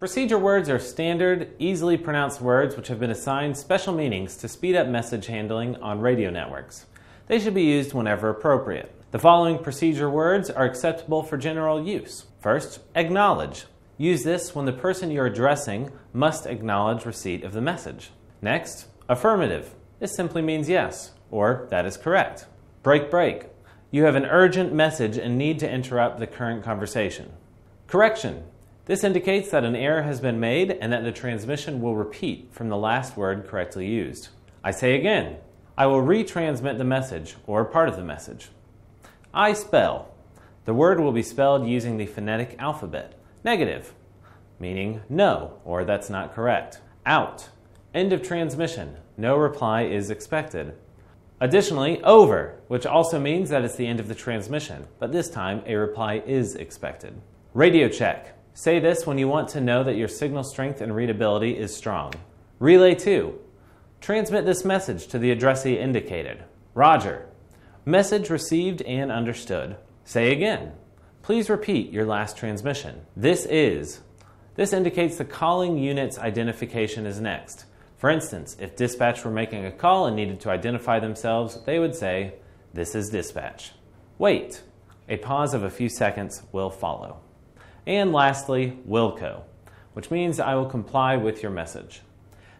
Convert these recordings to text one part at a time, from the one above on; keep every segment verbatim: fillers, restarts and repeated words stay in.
Procedure words are standard, easily pronounced words which have been assigned special meanings to speed up message handling on radio networks. They should be used whenever appropriate. The following procedure words are acceptable for general use. First, acknowledge. Use this when the person you're addressing must acknowledge receipt of the message. Next, affirmative. This simply means yes, or that is correct. Break break. You have an urgent message and need to interrupt the current conversation. Correction. This indicates that an error has been made and that the transmission will repeat from the last word correctly used. I say again. I will retransmit the message, or part of the message. I spell. The word will be spelled using the phonetic alphabet. Negative, meaning no, or that's not correct. Out. End of transmission. No reply is expected. Additionally, over, which also means that it's the end of the transmission, but this time a reply is expected. Radio check. Say this when you want to know that your signal strength and readability is strong. Relay to. Transmit this message to the addressee indicated. Roger. Message received and understood. Say again. Please repeat your last transmission. This is. This indicates the calling unit's identification is next. For instance, if dispatch were making a call and needed to identify themselves, they would say, "This is dispatch." Wait. A pause of a few seconds will follow. And lastly, will co, which means I will comply with your message.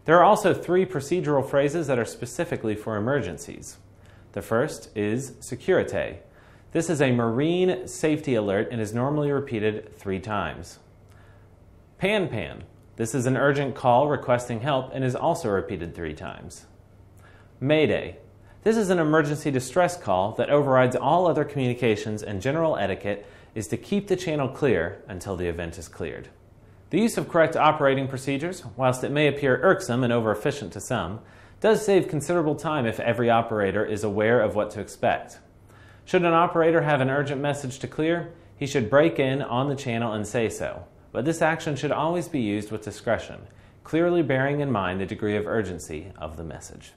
There are also three procedural phrases that are specifically for emergencies. The first is securite. This is a marine safety alert and is normally repeated three times. Pan pan. This is an urgent call requesting help and is also repeated three times. Mayday. This is an emergency distress call that overrides all other communications, and general etiquette is to keep the channel clear until the event is cleared. The use of correct operating procedures, whilst it may appear irksome and over-efficient to some, does save considerable time if every operator is aware of what to expect. Should an operator have an urgent message to clear, he should break in on the channel and say so, but this action should always be used with discretion, clearly bearing in mind the degree of urgency of the message.